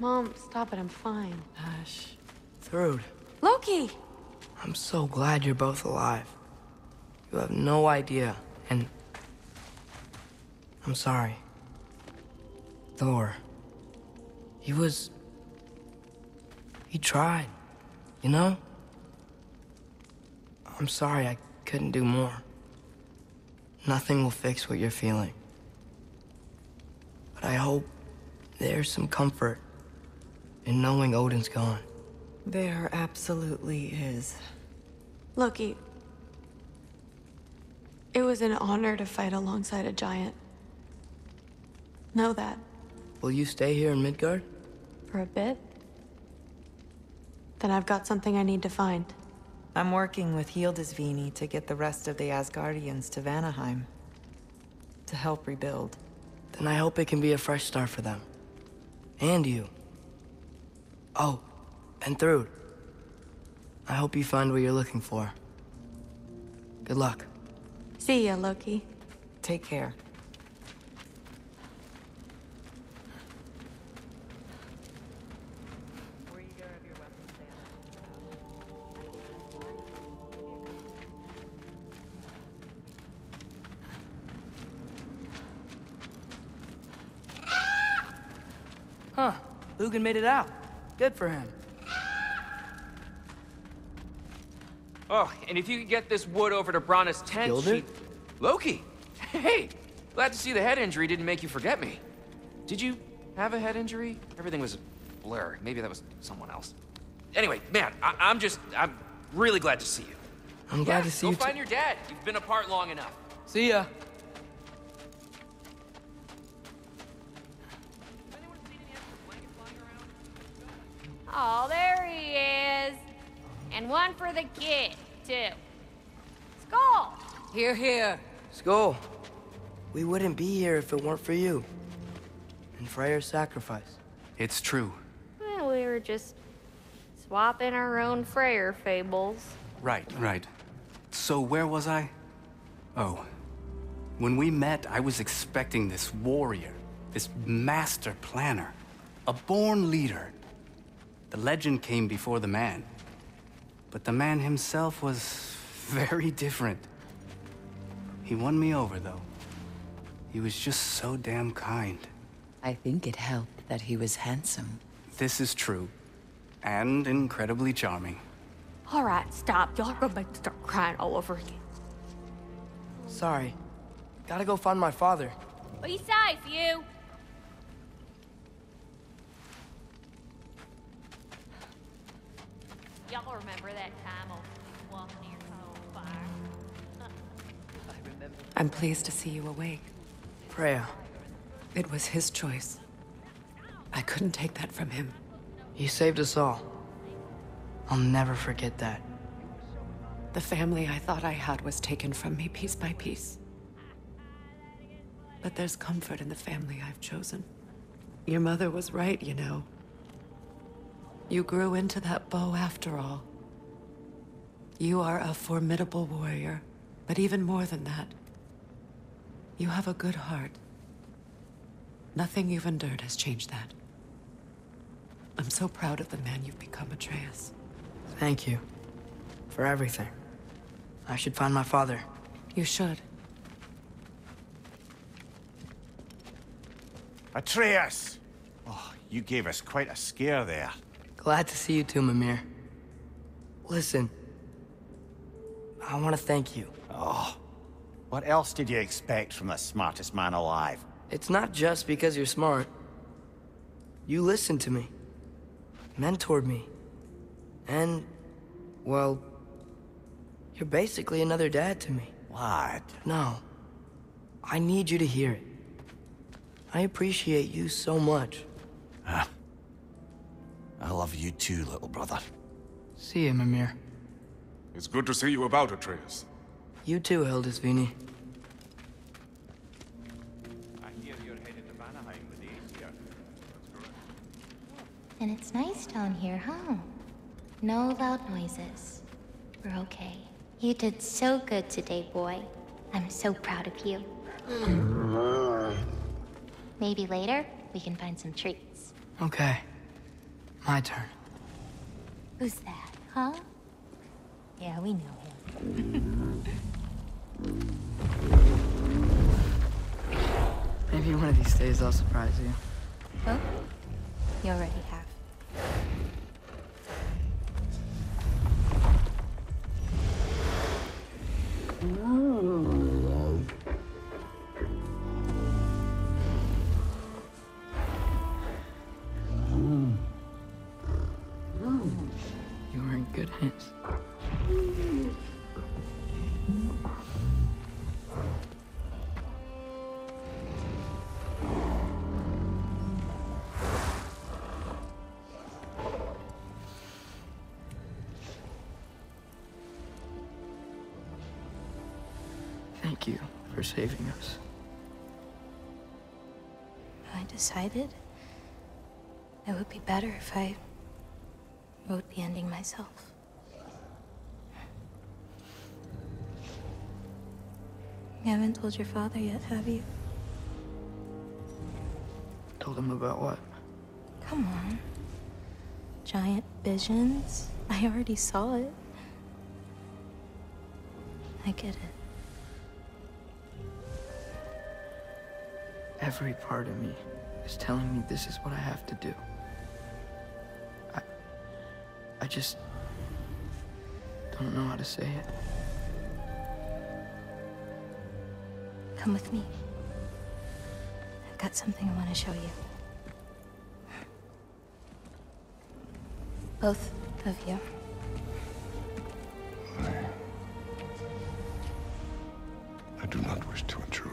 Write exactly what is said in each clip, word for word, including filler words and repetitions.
Mom, stop it. I'm fine. Ash. Thrud. Loki! I'm so glad you're both alive. You have no idea, and... I'm sorry. Thor. He was... He tried, you know? I'm sorry I couldn't do more. Nothing will fix what you're feeling. But I hope there's some comfort in knowing Odin's gone. There absolutely is. Loki, it was an honor to fight alongside a giant. Know that. Will you stay here in Midgard? For a bit? Then I've got something I need to find. I'm working with Hildisvini to get the rest of the Asgardians to Vanaheim. To help rebuild. Then I hope it can be a fresh start for them. And you. Oh, and Thrud. I hope you find what you're looking for. Good luck. See ya, Loki. Take care. Huh. Lugan made it out. Good for him. Oh, and if you could get this wood over to Brana's tent, she... Loki! Hey! Glad to see the head injury didn't make you forget me. Did you have a head injury? Everything was a blur. Maybe that was someone else. Anyway, man, I I'm just... I'm really glad to see you. I'm yeah, glad to see go you Go find your dad. You've been apart long enough. See ya. Oh, there he is. And one for the kid, too. Skull! Hear, hear. Skull, we wouldn't be here if it weren't for you. And Freyr's sacrifice. It's true. Well, we were just swapping our own Freyr fables. Right, right. So where was I? Oh. When we met, I was expecting this warrior, this master planner, a born leader. The legend came before the man, but the man himself was very different. He won me over, though. He was just so damn kind. I think it helped that he was handsome. This is true, and incredibly charming. All right, stop. Y'all go back to start crying all over again. Sorry. Gotta go find my father. Be safe, you. Y'all remember that time on walking near the fire? I remember. I'm pleased to see you awake. Freya. It was his choice. I couldn't take that from him. He saved us all. I'll never forget that. The family I thought I had was taken from me piece by piece. But there's comfort in the family I've chosen. Your mother was right, you know. You grew into that bow after all. You are a formidable warrior, but even more than that, you have a good heart. Nothing you've endured has changed that. I'm so proud of the man you've become, Atreus. Thank you for everything. I should find my father. You should. Atreus! Oh, you gave us quite a scare there. Glad to see you too, Mimir. Listen, I want to thank you. Oh, what else did you expect from the smartest man alive? It's not just because you're smart. You listened to me, mentored me, and, well, you're basically another dad to me. What? No, I need you to hear it. I appreciate you so much. Huh? I love you too, little brother. See you, Mimir. It's good to see you about, Atreus. You too, Hildisvini. I hear you're headed to Vanaheim with the Aesir. And it's nice down here, huh? No loud noises. We're okay. You did so good today, boy. I'm so proud of you. Maybe later, we can find some treats. Okay. My turn. Who's that, huh? Yeah, we know him. Maybe one of these days I'll surprise you. Oh? You already have. Thank you for saving us. I decided it would be better if I wrote the ending myself. You haven't told your father yet, have you? Told him about what? Come on. Giant visions? I already saw it. I get it. Every part of me is telling me this is what I have to do. I... I just... don't know how to say it. Come with me. I've got something I want to show you. Both of you. I... I do not wish to intrude.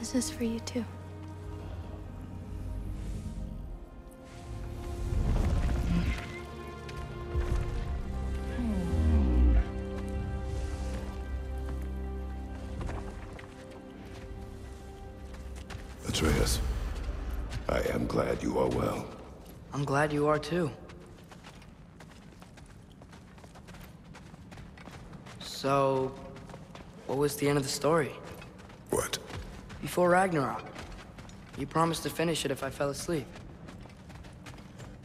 This is for you too. Atreus, I am glad you are well. I'm glad you are too. So, what was the end of the story? What? Before Ragnarok, you promised to finish it if I fell asleep.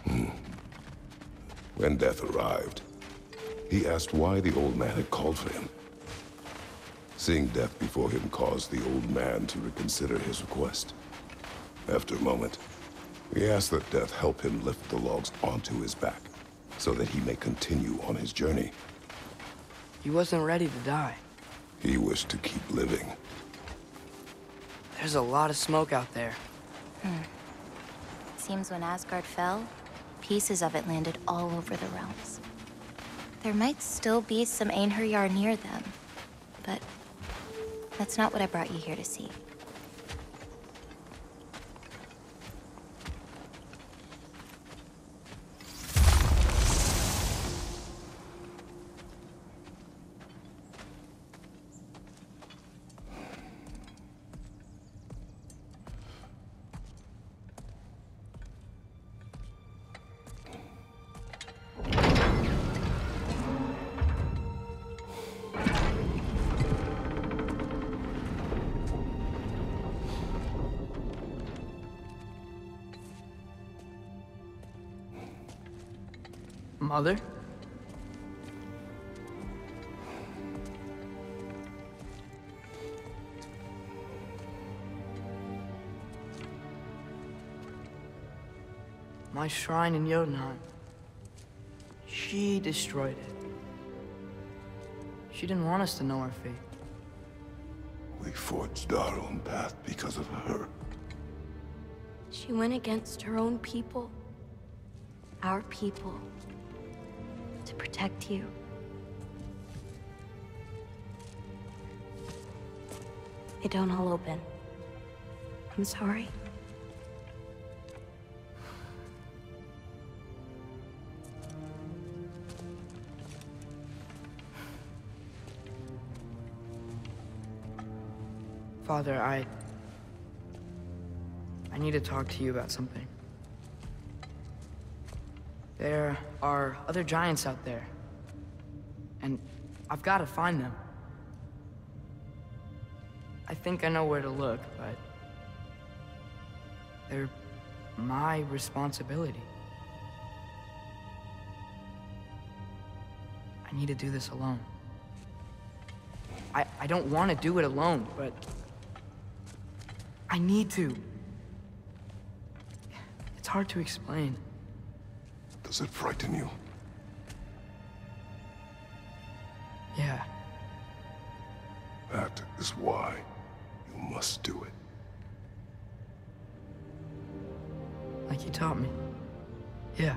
Hmm. When death arrived, he asked why the old man had called for him. Seeing death before him caused the old man to reconsider his request. After a moment, he asked that death help him lift the logs onto his back, so that he may continue on his journey. He wasn't ready to die. He wished to keep living. There's a lot of smoke out there. Hmm. It seems when Asgard fell, pieces of it landed all over the realms. There might still be some Einherjar near them, but that's not what I brought you here to see. Mother? My shrine in Jotunheim. She destroyed it. She didn't want us to know our fate. We forged our own path because of her. She went against her own people. Our people. To protect you. They don't all open. I'm sorry. Father, I... I need to talk to you about something. There are other giants out there, and I've got to find them. I think I know where to look, but They're my responsibility. I need to do this alone. I, I don't want to do it alone, but I need to. It's hard to explain. Does it frighten you? Yeah. That is why you must do it. Like you taught me. Yeah.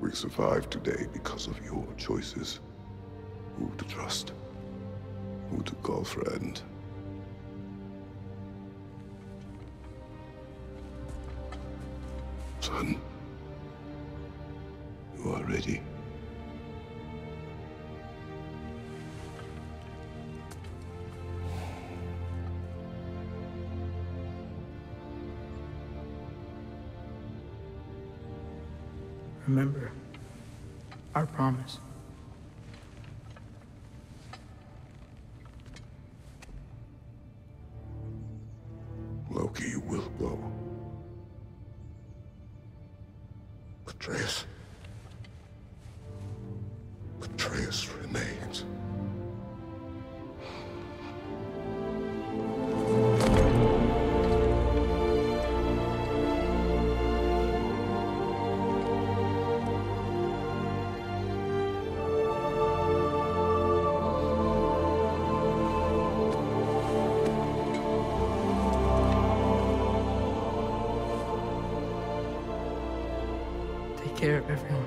We survived today because of your choices. Who to trust, who to call friend. Son, you are ready. Remember our promise. Loki will go. Atreus. Atreus remains. Care of everyone.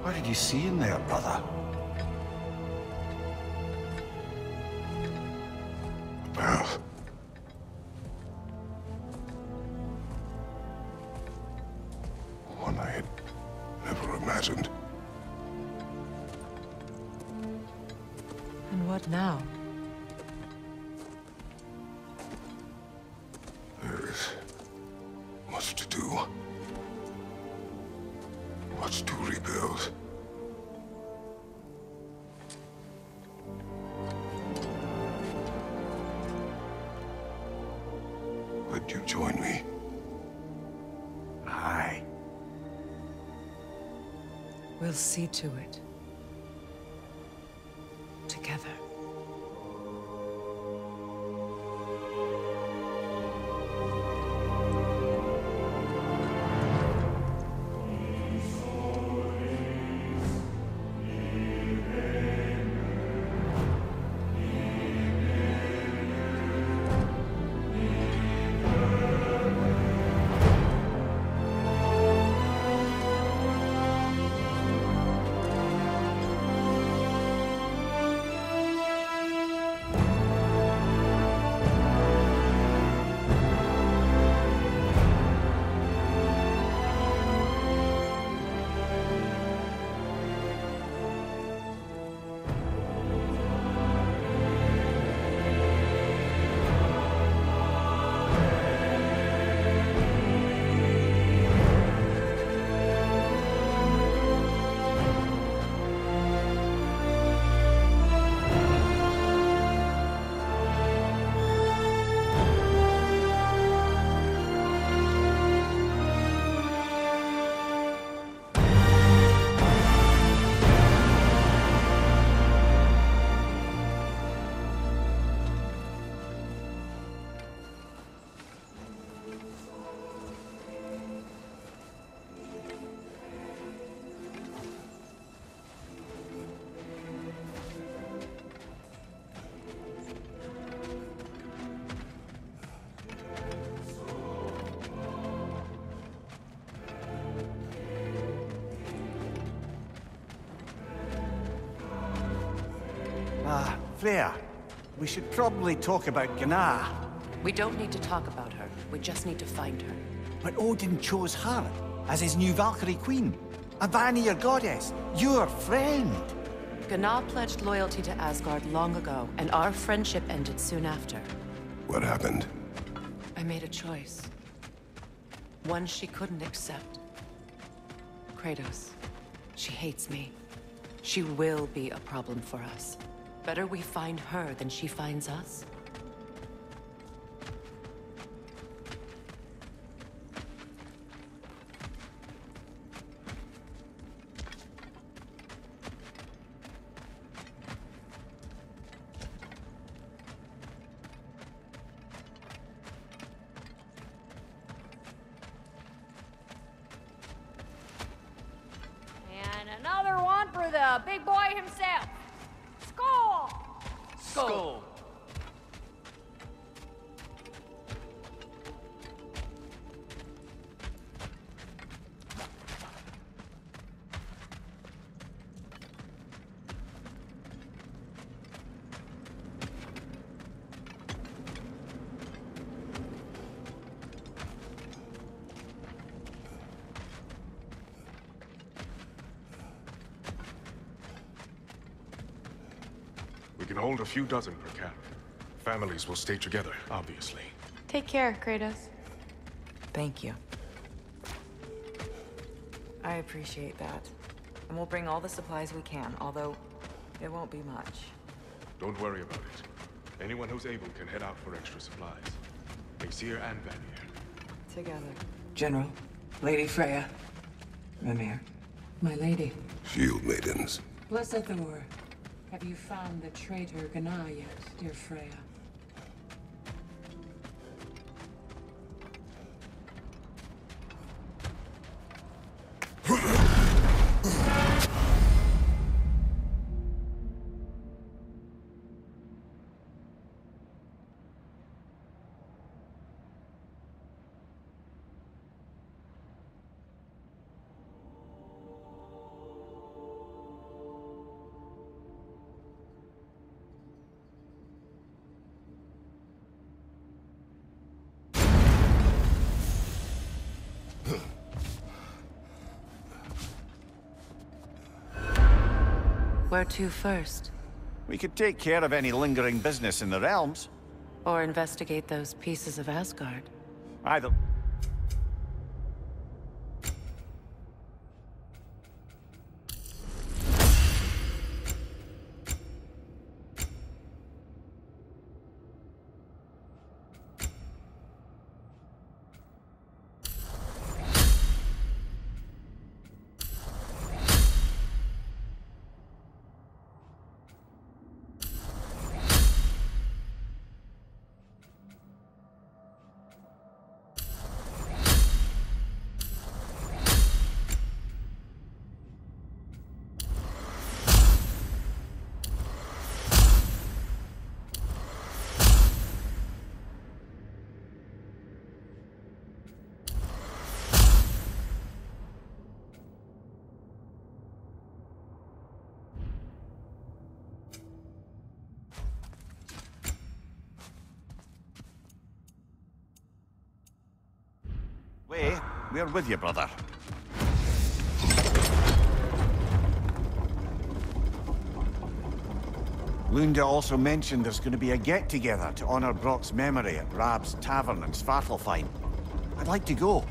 What did you see in there, brother? A path. One I had never imagined. now? There is much to do. Much to rebuild. Would you join me? Aye. We'll see to it. Together. Freya, we should probably talk about Gná. We don't need to talk about her. We just need to find her. But Odin chose her as his new Valkyrie queen. A Vanir goddess. Your friend. Gná pledged loyalty to Asgard long ago, and our friendship ended soon after. What happened? I made a choice. One she couldn't accept. Kratos. She hates me. She will be a problem for us. Better we find her than she finds us. And another one for the big boy himself. Skull. Hold a few dozen per camp. Families will stay together, obviously. Take care, Kratos. Thank you. I appreciate that. And we'll bring all the supplies we can, although it won't be much. Don't worry about it. Anyone who's able can head out for extra supplies. Aesir and Vanir. Together. General, Lady Freya, Mimir. My lady. Shield maidens. Blessed Thor. Have you found the traitor Gná yet, dear Freya? Where to first? We could take care of any lingering business in the realms. Or investigate those pieces of Asgard. Either... We're with you, brother. Lunda also mentioned there's going to be a get-together to honor Brock's memory at Rab's Tavern in Svartalfheim. I'd like to go.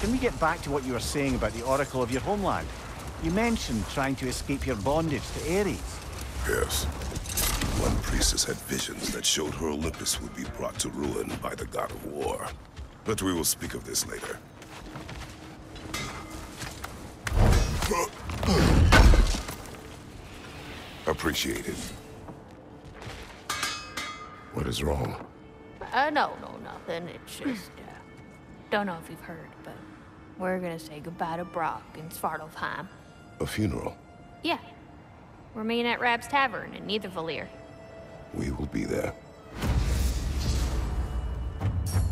Can we get back to what you were saying about the Oracle of your homeland? You mentioned trying to escape your bondage to Ares. Yes. One priestess had visions that showed her Olympus would be brought to ruin by the god of war. But we will speak of this later. Appreciated. What is wrong? Uh, no, no, nothing. It's just... Uh, don't know if you've heard, but... we're gonna say goodbye to Brock in Svartalfheim. A funeral? Yeah. We're meeting at Rab's Tavern in Nethervalir. We will be there.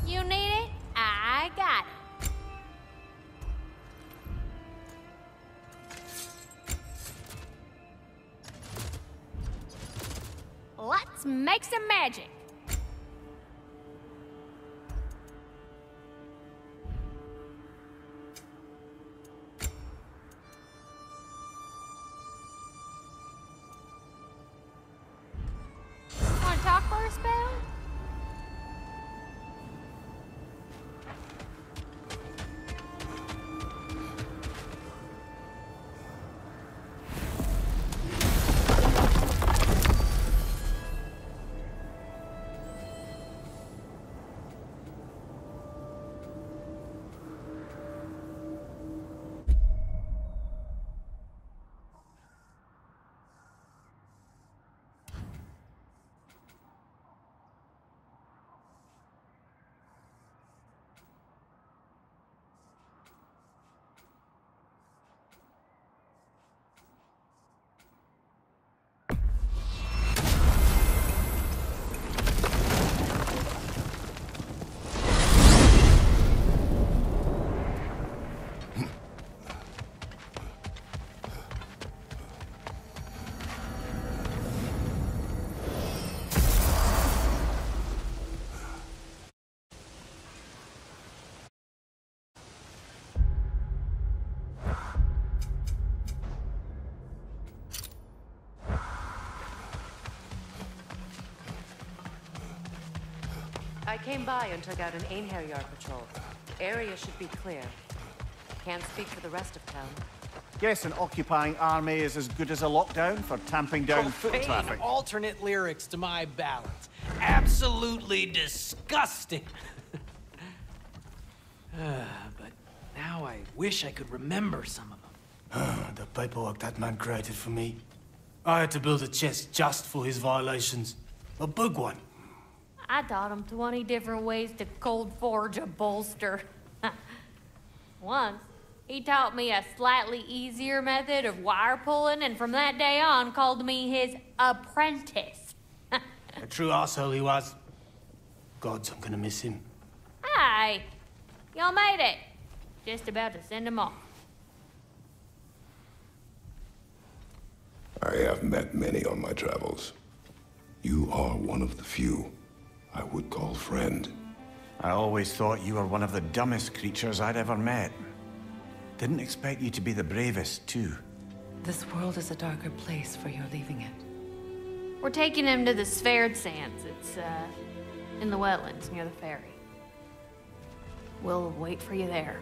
You need it? I got it. Let's make some magic! I came by and took out an Einherjar patrol. Area should be clear. Can't speak for the rest of town. Guess an occupying army is as good as a lockdown for tamping down foot traffic. Alternate lyrics to my ballads. Absolutely disgusting. uh, but now I wish I could remember some of them. Uh, the paperwork that man created for me. I had to build a chest just for his violations. A big one. I taught him twenty different ways to cold forge a bolster. Once, he taught me a slightly easier method of wire pulling, and from that day on called me his apprentice. A true asshole he was. gods, I'm gonna miss him. Hey, y'all made it. Just about to send him off. I have met many on my travels. You are one of the few I would call friend. I always thought you were one of the dumbest creatures I'd ever met. Didn't expect you to be the bravest, too. This world is a darker place for your leaving it. We're taking him to the Sverd Sands. It's, uh, in the wetlands near the ferry. We'll wait for you there.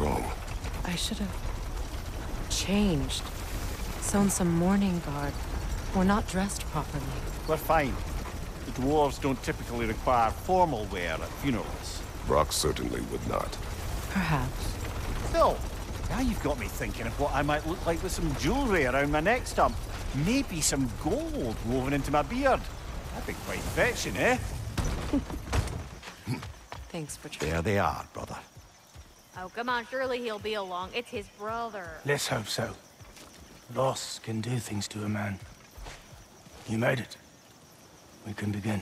Wrong. I should have changed. Sewn some mourning garb. We're not dressed properly. We're fine. The dwarves don't typically require formal wear at funerals. Brock certainly would not. Perhaps. Still, now you've got me thinking of what I might look like with some jewelry around my neck stump. Maybe some gold woven into my beard. That'd be quite fetching, eh? Thanks for trying. There they are, brother. Oh, come on, surely he'll be along. It's his brother. Let's hope so. Loss can do things to a man. You made it. We can begin.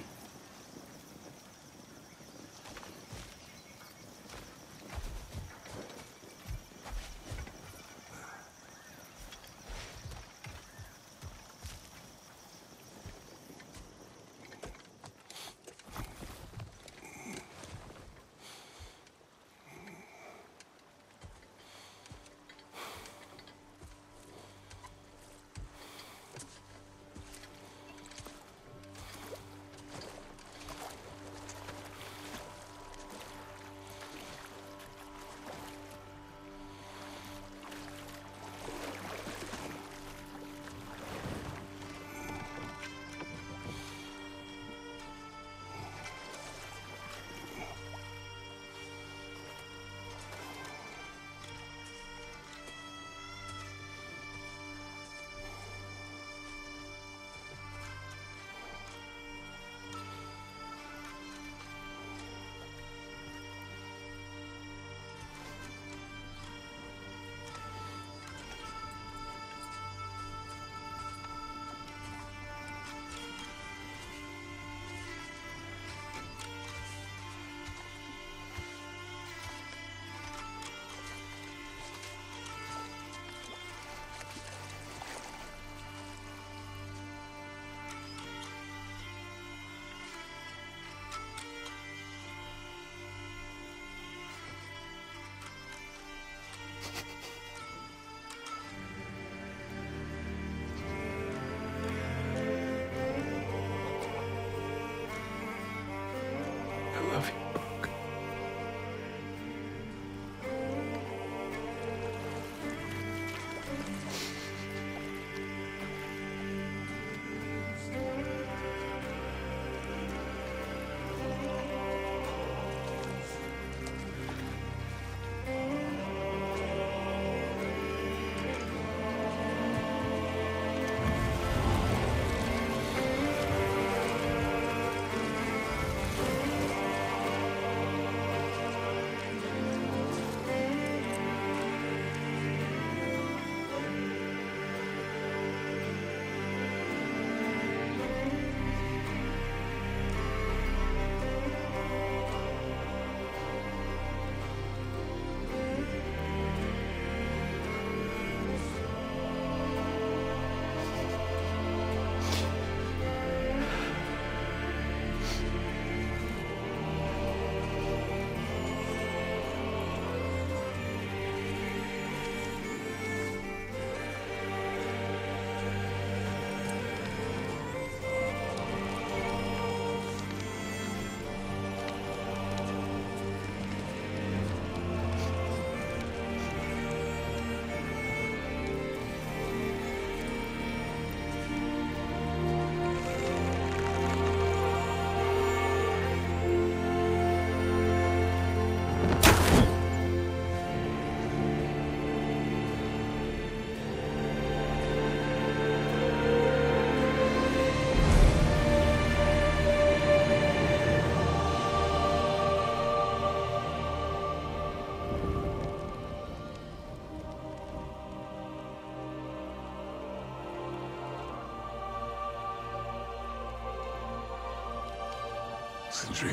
Sindri.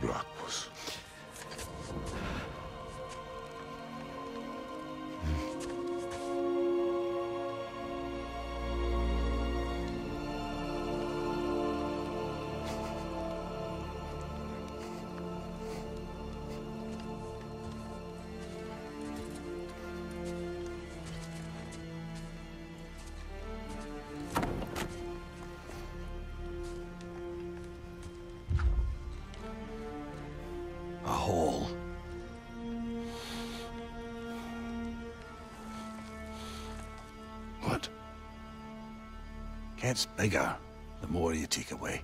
Brock was. Gets bigger the more you take away.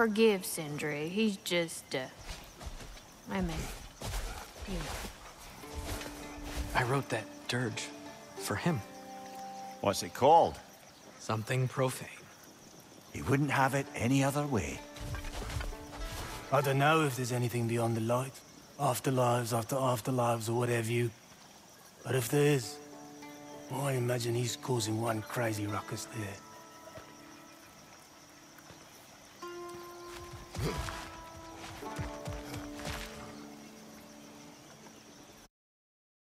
Forgive Sindri, he's just, uh, I mean, you know. I wrote that dirge for him. What's it called? Something profane. He wouldn't have it any other way. I don't know if there's anything beyond the light. Afterlives after afterlives or whatever you. But if there is, well, I imagine he's causing one crazy ruckus there. Huh.